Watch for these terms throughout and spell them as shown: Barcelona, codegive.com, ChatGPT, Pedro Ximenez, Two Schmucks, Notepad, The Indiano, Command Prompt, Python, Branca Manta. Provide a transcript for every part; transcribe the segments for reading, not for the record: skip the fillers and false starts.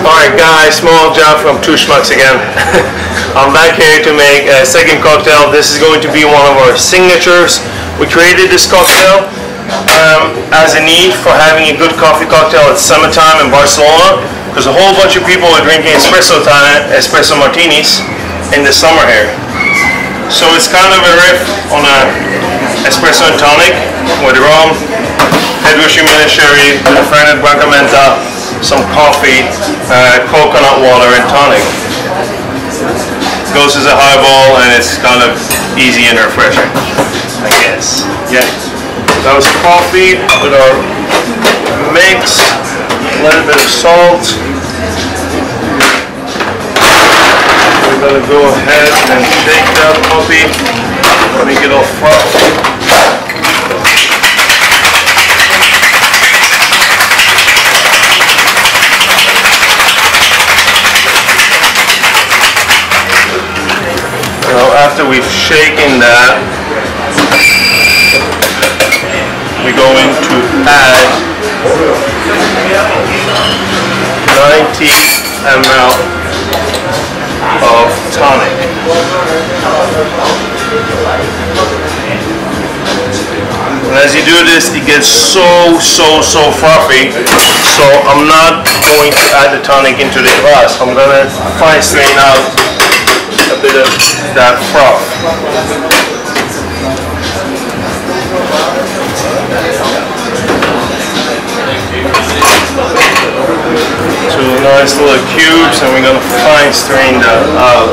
Alright guys, small job from Two Schmucks again. I'm back here to make a second cocktail. This is going to be one of our signatures. We created this cocktail as a need for having a good coffee cocktail at summertime in Barcelona, because a whole bunch of people are drinking espresso martinis in the summer here. So it's kind of a riff on a espresso and tonic with rum, Pedro Ximenez sherry, Branca Manta, some coffee, coconut water and tonic. It goes as a highball and it's kind of easy and refreshing, I guess. Yeah. That was coffee with our mix, a little bit of salt. We're gonna go ahead and shake that coffee. Let me get all frothy. After we've shaken that, we're going to add 90 ml of tonic. And as you do this, it gets so frothy. So I'm not going to add the tonic into the glass. I'm gonna fine strain out a bit of that froth. Two nice little cubes, and we're going to fine strain that out.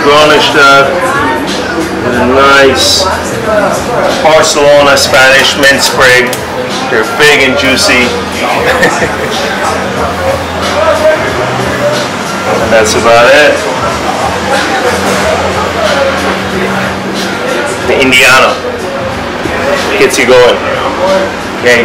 Garnish that with a nice Barcelona Spanish mint sprig. They're big and juicy. And that's about it. The Indiana gets you going. Okay.